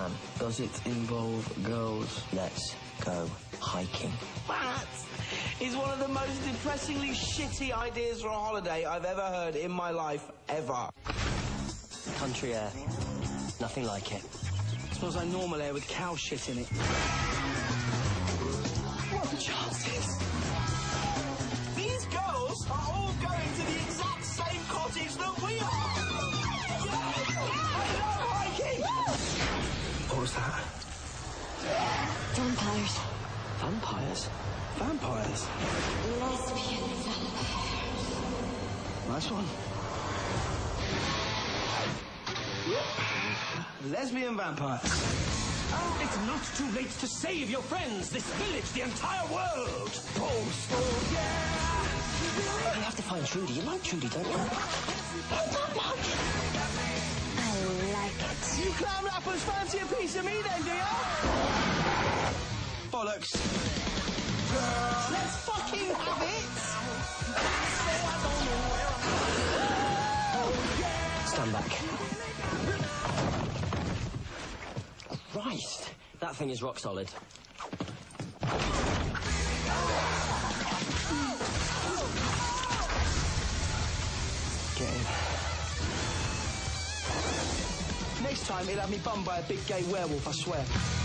plan. Does it involve girls? Let's go hiking. That is one of the most depressingly shitty ideas for a holiday I've ever heard in my life, ever. Country air. Nothing like it. Smells like normal air with cow shit in it. What are the chances? These girls are all going to the exact same cottage that we are! What was that? Vampires. Vampires? Vampires? Lesbian vampires. Nice one. Lesbian vampires. Oh, it's not too late to save your friends, this village, the entire world. Oh, yeah. We have to find Trudy. You like Trudy, don't you? I don't like it. I like it. You clown rappers fancy a piece of me then, do you? Bollocks. Let's fucking have it. Stand back. Christ, that thing is rock solid. Get in. Next time he'll have me bummed by a big gay werewolf, I swear.